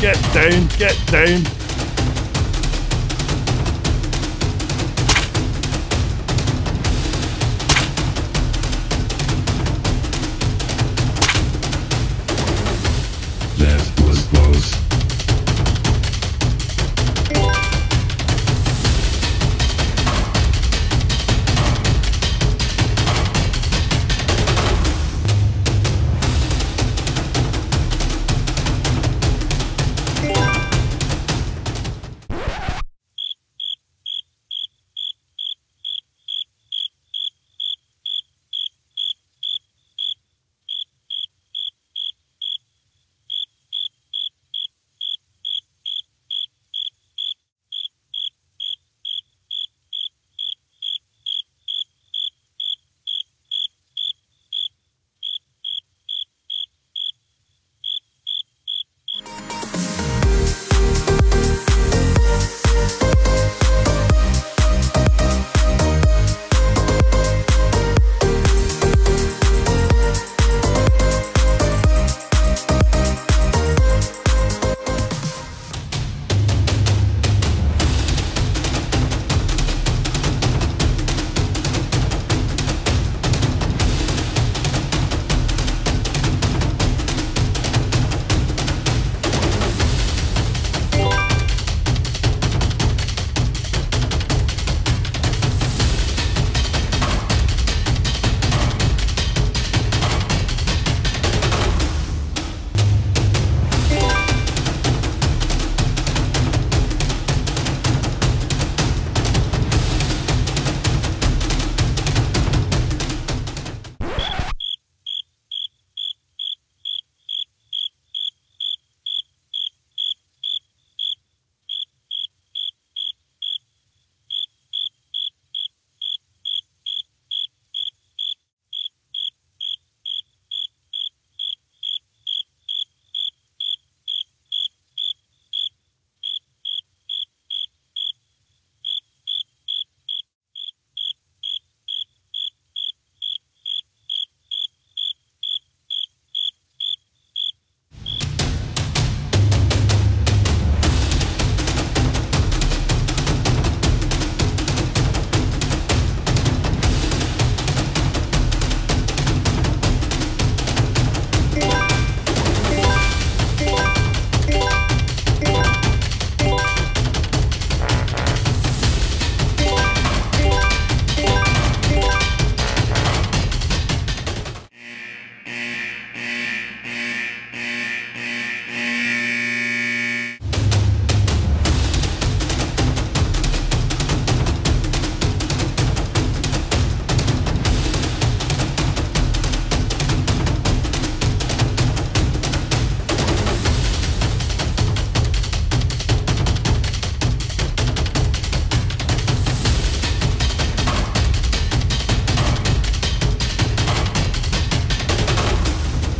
Get down, get down. That was close.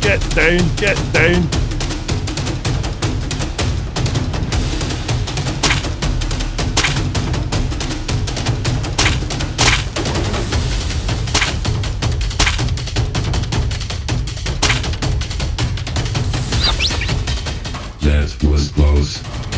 Get down, get down. That was close.